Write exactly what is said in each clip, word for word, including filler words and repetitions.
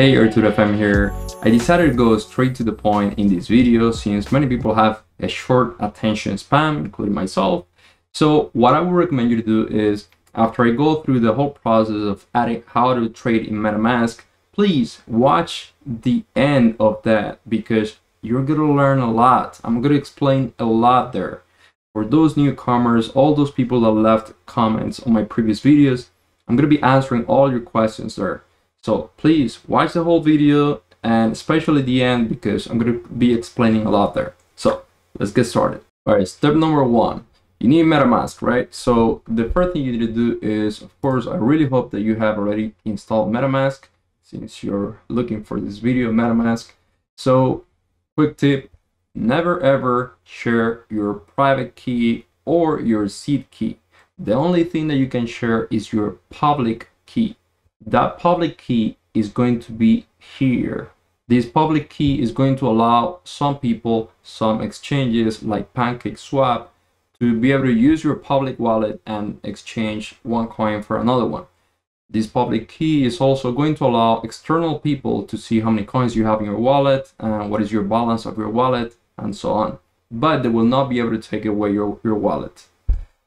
Hey, ArturoFM here. I decided to go straight to the point in this video since many people have a short attention span, including myself. So what I would recommend you to do is, after I go through the whole process of adding how to trade in MetaMask, please watch the end of that because you're going to learn a lot. I'm going to explain a lot there. For those newcomers, all those people that left comments on my previous videos, I'm going to be answering all your questions there. So please watch the whole video and especially the end because I'm going to be explaining a lot there. So let's get started. All right, step number one, you need MetaMask, right? So the first thing you need to do is, of course, I really hope that you have already installed MetaMask since you're looking for this video, MetaMask. So quick tip, never ever share your private key or your seed key. The only thing that you can share is your public key. That public key is going to be here. This public key is going to allow some people, some exchanges like PancakeSwap, to be able to use your public wallet and exchange one coin for another one. This public key is also going to allow external people to see how many coins you have in your wallet and what is your balance of your wallet and so on. But they will not be able to take away your, your wallet.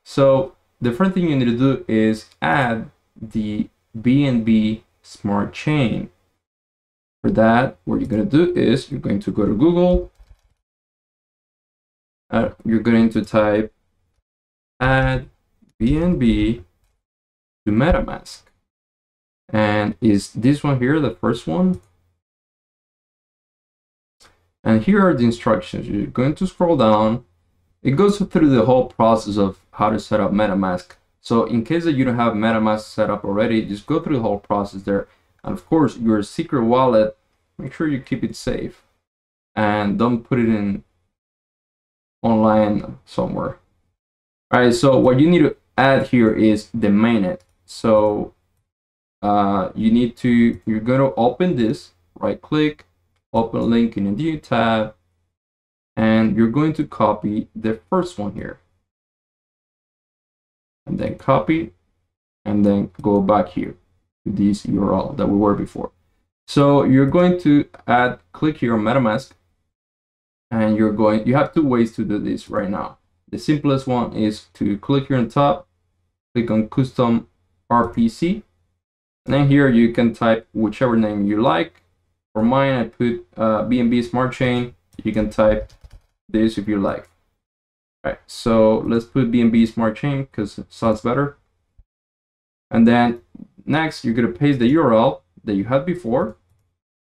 So the first thing you need to do is add the B N B Smart Chain. For that, what you're going to do is you're going to go to Google. Uh, you're going to type add B N B to MetaMask. And is this one here, the first one? And here are the instructions. You're going to scroll down. It goes through the whole process of how to set up MetaMask. So in case that you don't have MetaMask set up already, just go through the whole process there. And of course, your secret wallet, make sure you keep it safe and don't put it in online somewhere. All right, so what you need to add here is the mainnet. So uh, you need to, you're gonna open this, right click, open link in a new tab, and you're going to copy the first one here. And then copy and then go back here to this U R L that we were before. So you're going to add, click here on MetaMask, and you're going, you have two ways to do this right now. The simplest one is to click here on top, click on custom R P C, and then here you can type whichever name you like. For mine, I put uh, B N B Smart Chain. You can type this if you like. Right, so let's put B N B Smart Chain because it sounds better. And then next, you're going to paste the U R L that you had before.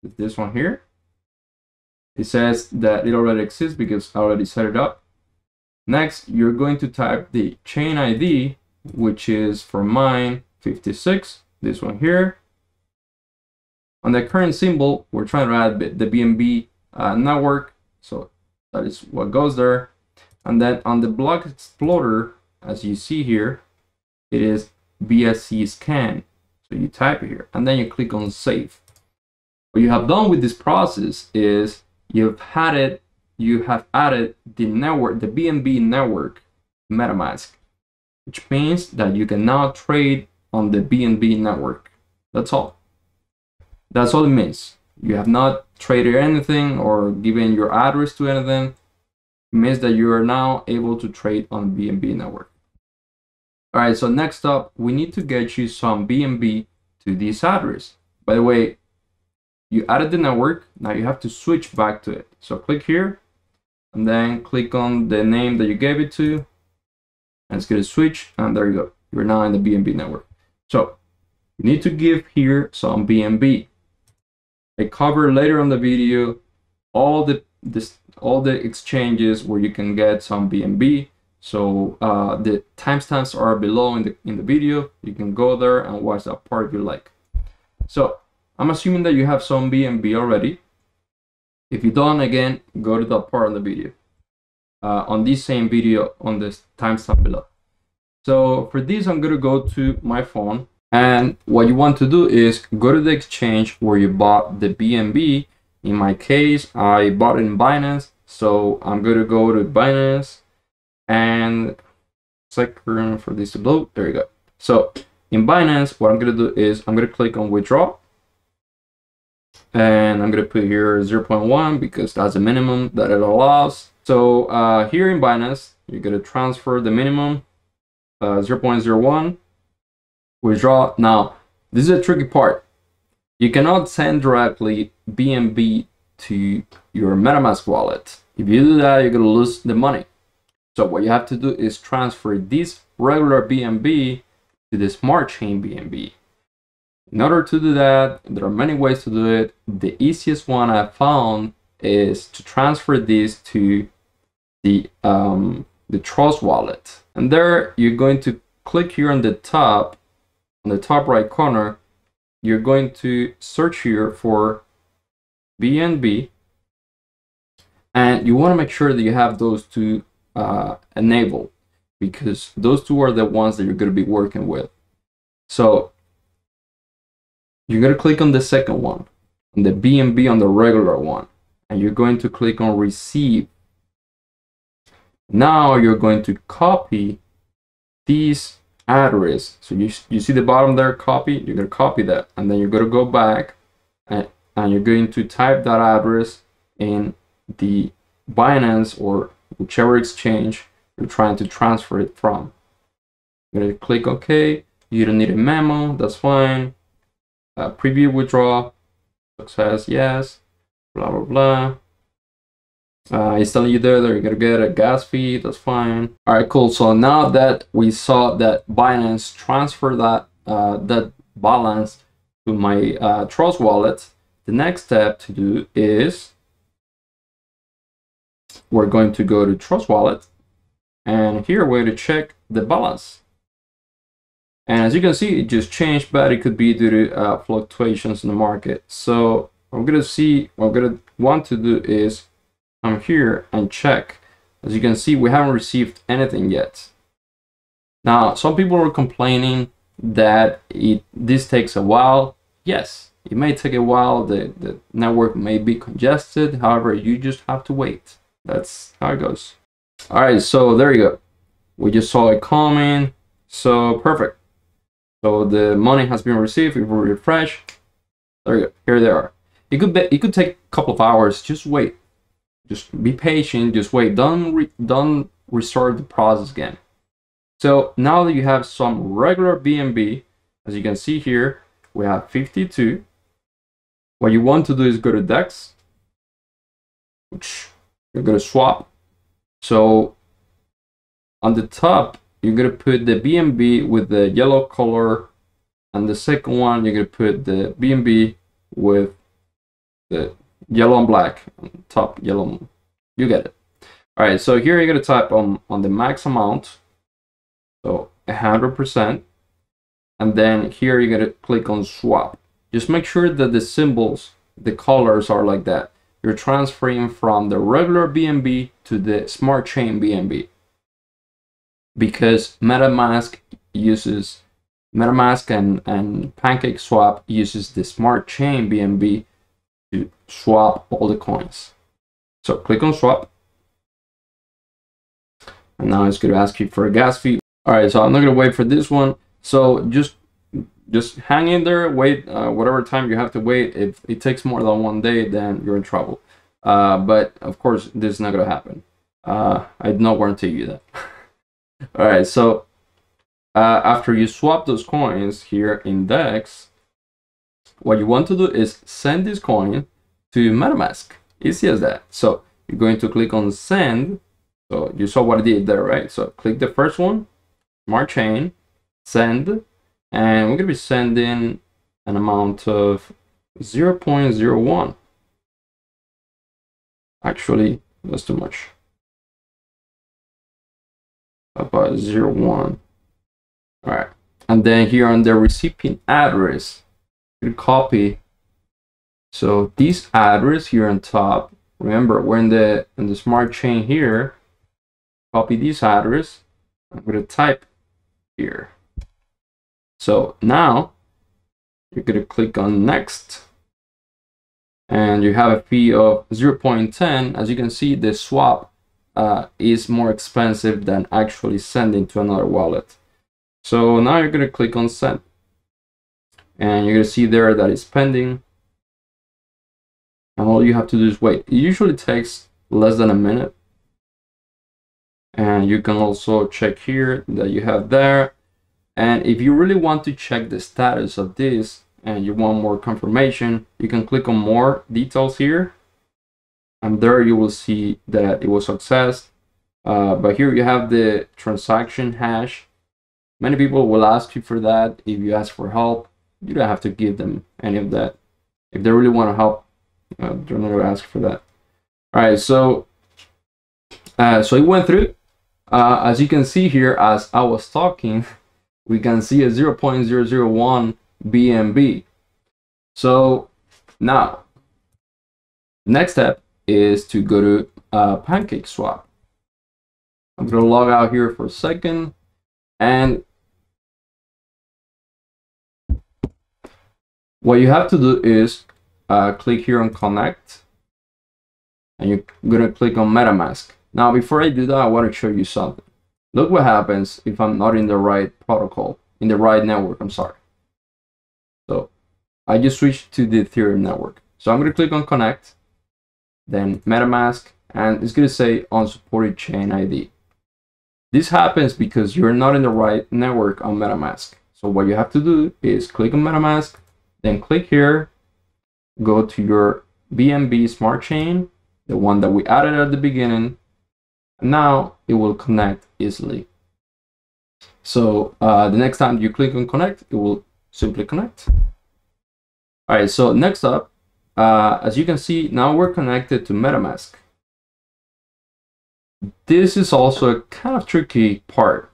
This one here. It says that it already exists because I already set it up. Next, you're going to type the chain I D, which is for mine fifty-six, this one here. On the current symbol, we're trying to add the B N B uh, network. So that is what goes there. And then on the block explorer, as you see here, it is B S C scan. So you type it here and then you click on save. What you have done with this process is you've had it, you have added the network, the B N B network MetaMask, which means that you can now trade on the B N B network. That's all. That's all it means. You have not traded anything or given your address to anything. Means that you are now able to trade on B N B network. All right, so next up, we need to get you some B N B to this address. By the way, you added the network, now you have to switch back to it. So click here, and then click on the name that you gave it to, and it's gonna switch, and there you go. You're now in the B N B network. So you need to give here some B N B. I cover later on the video all the this all the exchanges where you can get some B N B. So uh, the timestamps are below in the in the video. You can go there and watch that part if you like. So I'm assuming that you have some B N B already. If you don't, again, go to that part of the video. Uh, on this same video on this timestamp below. So for this, I'm gonna go to my phone. And what you want to do is go to the exchange where you bought the B N B. In my case, I bought it in Binance, so I'm going to go to Binance and second for this to blow. There you go. So in Binance, what I'm going to do is I'm going to click on withdraw. and I'm gonna put here zero point one because that's the minimum that it allows. So uh, here in Binance, you're gonna transfer the minimum uh, zero point zero one, withdraw. Now, this is a tricky part. You cannot send directly B N B to your MetaMask wallet. If you do that, you're gonna lose the money. So what you have to do is transfer this regular B N B to the smart chain B N B. In order to do that, there are many ways to do it. The easiest one I found is to transfer this to the um, the Trust Wallet. And there you're going to click here on the top, on the top right corner, you're going to search here for B N B. And you want to make sure that you have those two uh, enabled, because those two are the ones that you're going to be working with. So you're going to click on the second one, on the B N B, on the regular one, and you're going to click on receive. Now you're going to copy this address. So you, you see the bottom there, copy, you're going to copy that. And then you're going to go back and, and you're going to type that address in the Binance or whichever exchange you're trying to transfer it from. You're going to click OK. You don't need a memo. That's fine. Uh, preview withdraw, success, yes, blah, blah, blah. Uh, it's telling you there that you're going to get a gas fee. That's fine. All right, cool. So now that we saw that Binance transferred that, uh, that balance to my uh, Trust Wallet, the next step to do is we're going to go to Trust Wallet. And here we're going to check the balance. And as you can see, it just changed, but it could be due to uh, fluctuations in the market. So I'm going to see, what I'm going to want to do is I'm here and check. As you can see, we haven't received anything yet. Now, some people are complaining that it this takes a while. Yes, it may take a while. The, the network may be congested. However, you just have to wait. That's how it goes. All right, so there you go. We just saw it coming. So perfect. So the money has been received. If we refresh, there you go. Here they are. It could be, it could take a couple of hours. Just wait. Just be patient. Just wait. Don't re, don't restart the process again. So now that you have some regular B N B, as you can see here, we have fifty-two. What you want to do is go to Dex. You're going to swap. So on the top, you're going to put the B N B with the yellow color, and the second one, you're going to put the B N B with the yellow and black, top yellow. You get it. All right, so here you're going to type on, on the max amount, so one hundred percent. And then here you're going to click on swap. Just make sure that the symbols, the colors are like that. You're transferring from the regular B N B to the smart chain B N B, because MetaMask uses MetaMask and, and PancakeSwap uses the smart chain B N B to swap all the coins. So click on swap. And now it's going to ask you for a gas fee. All right, so I'm not going to wait for this one. So just just hang in there, wait uh, whatever time you have to wait. If it takes more than one day, then you're in trouble. Uh, but of course, this is not going to happen. Uh, I do not guarantee you that. All right, so uh, after you swap those coins here in Dex, what you want to do is send this coin to MetaMask. Easy as that. So you're going to click on send. So you saw what I did there, right? So click the first one, smart chain, send, and we're going to be sending an amount of zero point zero one. Actually, that's too much. About zero point zero one. All right, and then here on the recipient address, you copy. So this address here on top. Remember, we're in the in the smart chain here. Copy this address. I'm going to type here. So now you're going to click on next, and you have a fee of zero point one zero. As you can see, the swap Uh, is more expensive than actually sending to another wallet. So now you're going to click on send, and you're going to see there that it's pending. and all you have to do is wait. It usually takes less than a minute. And you can also check here that you have there. And if you really want to check the status of this and you want more confirmation, you can click on more details here. And there you will see that it was success. Uh, but here you have the transaction hash. Many people will ask you for that. If you ask for help, you don't have to give them any of that. If they really want to help, uh, they're not going to ask for that. All right, so uh, so it went through. Uh, as you can see here, as I was talking, we can see a zero point zero zero one B N B. So now, next step is to go to uh, PancakeSwap. I'm going to log out here for a second. And what you have to do is uh, click here on Connect. And you're going to click on MetaMask. Now, before I do that, I want to show you something. Look what happens if I'm not in the right protocol, in the right network, I'm sorry. So I just switched to the Ethereum network. So I'm going to click on Connect, then MetaMask, and it's going to say unsupported chain I D. This happens because you're not in the right network on MetaMask. So what you have to do is click on MetaMask, then click here, go to your B N B Smart Chain, the one that we added at the beginning. Now it will connect easily. So uh, the next time you click on Connect, it will simply connect. All right, so next up, uh, as you can see, now we're connected to MetaMask. This is also a kind of tricky part.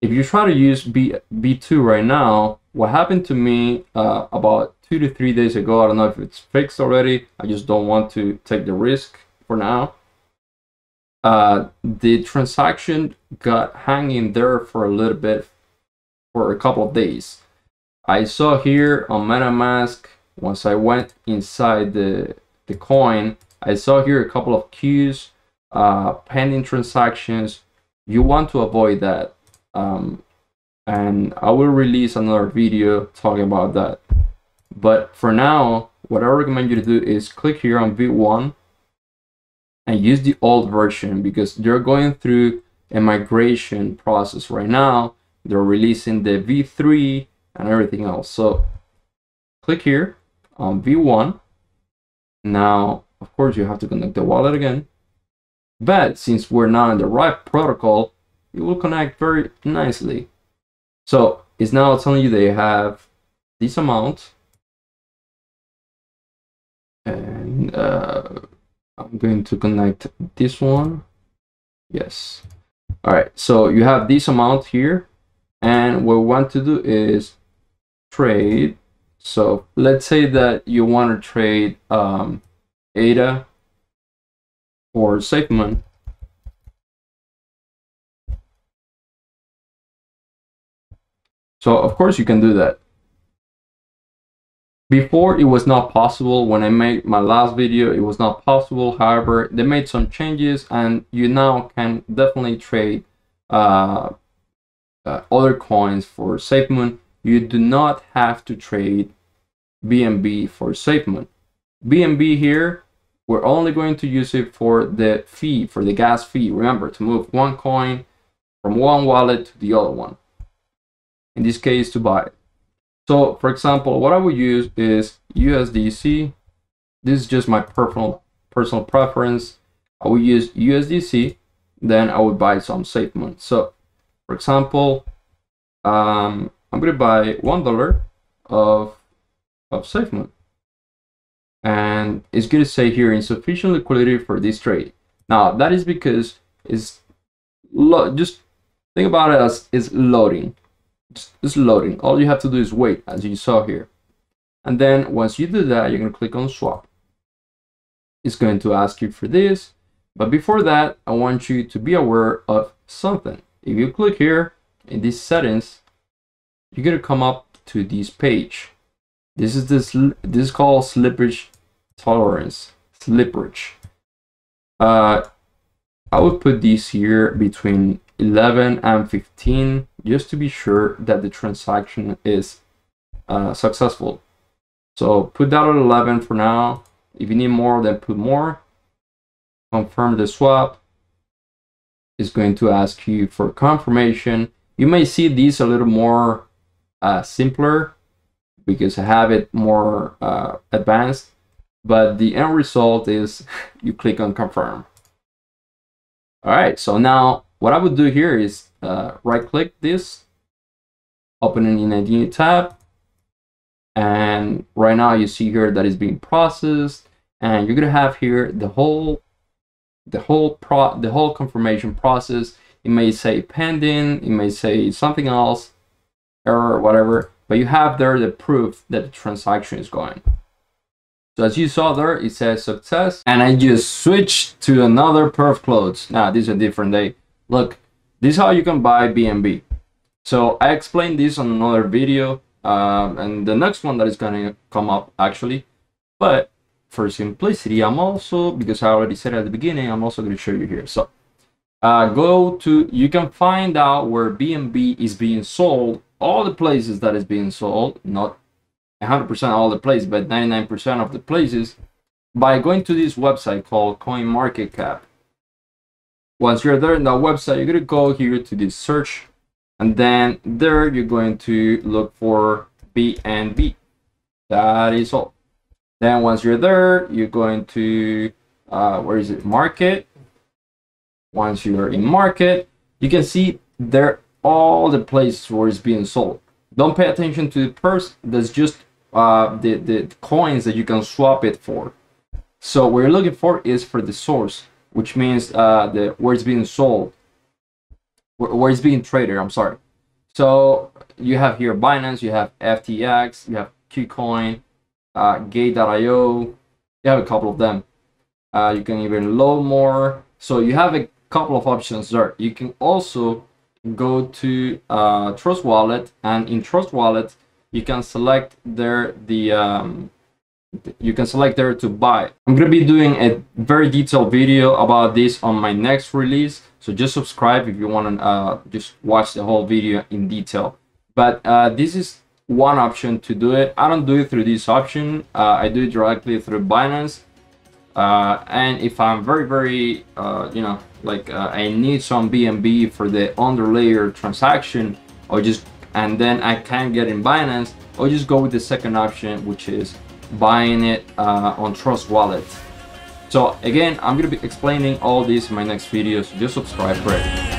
If you try to use B two right now, what happened to me uh, about two to three days ago, I don't know if it's fixed already. I just don't want to take the risk for now. Uh, the transaction got hanging there for a little bit, for a couple of days. I saw here on MetaMask, once I went inside the, the coin, I saw here a couple of queues, uh, pending transactions. You want to avoid that. Um, and I will release another video talking about that. But for now, what I recommend you to do is click here on V one. And use the old version because they're going through a migration process right now. They're releasing the V three and everything else. So click here on V one. Now, of course, you have to connect the wallet again. But since we're now in the right protocol, it will connect very nicely. So it's now telling you they have this amount. And uh, I'm going to connect this one. Yes. All right. So you have this amount here. And what we want to do is trade. So let's say that you want to trade um, Ada or SafeMoon. So, of course, you can do that. Before, it was not possible. When I made my last video, it was not possible. However, they made some changes and you now can definitely trade uh, uh, other coins for SafeMoon. You do not have to trade B N B for SafeMoon. B N B here, we're only going to use it for the fee, for the gas fee. Remember to move one coin from one wallet to the other one. In this case, to buy it. So, for example, what I would use is U S D C. This is just my personal personal preference. I would use U S D C, then I would buy some SafeMoon. So, for example, um, I'm going to buy one dollar of of SafeMoon, and it's going to say here insufficient liquidity for this trade. Now, that is because it's lo just think about it as it's loading. It's loading. All you have to do is wait, as you saw here. And then once you do that, you're going to click on swap. It's going to ask you for this. But before that, I want you to be aware of something. If you click here in these settings, you're going to come up to this page. This is this this is called slippage tolerance. Slippage. Uh, I would put this here between eleven and fifteen just to be sure that the transaction is uh, successful. So put that at eleven for now If you need more, then put more. Confirm the swap. It's going to ask you for confirmation. You may see these a little more uh, simpler because I have it more uh, advanced, but the end result is you click on confirm. All right, so now what I would do here is uh, right click this, open it in a new tab, and right now you see here that it's being processed, and you're gonna have here the whole the whole pro the whole confirmation process. It may say pending, it may say something else, error, whatever, but you have there the proof that the transaction is going. So as you saw there, it says success, and I just switched to another perf clothes. Now this is a different day. Look, this is how you can buy B N B. So I explained this on another video, um, and the next one that is going to come up actually, but for simplicity, I'm also, because I already said at the beginning, I'm also going to show you here. So uh, go to, you can find out where B N B is being sold, all the places that is being sold, not one hundred percent all the places, but ninety-nine percent of the places, by going to this website called CoinMarketCap. Once you're there in that website, you're going to go here to this search, and then there you're going to look for B N B. That is all. Then once you're there, you're going to, uh, where is it, market. Once you're in market, you can see there all the places where it's being sold. Don't pay attention to the purse. That's just uh, the, the coins that you can swap it for. So what you're looking for is for the source, which means uh, the, where it's being sold, where, where it's being traded, I'm sorry. So you have here Binance, you have F T X, you have KuCoin, Uh, gate dot i o. You have a couple of them. Uh, you can even load more. So you have a couple of options there. You can also go to uh, Trust Wallet, and in Trust Wallet you can select there the um, you can select there to buy. I'm gonna be doing a very detailed video about this on my next release. So just subscribe if you want to uh, just watch the whole video in detail. But uh, this is one option to do it. I don't do it through this option. uh, I do it directly through Binance, uh, and if I'm very very uh, you know, like uh, I need some B N B for the underlayer transaction, or just and then I can't get in Binance, I'll just go with the second option, which is buying it uh, on Trust Wallet. So again, I'm gonna be explaining all this in my next video, so just subscribe for it.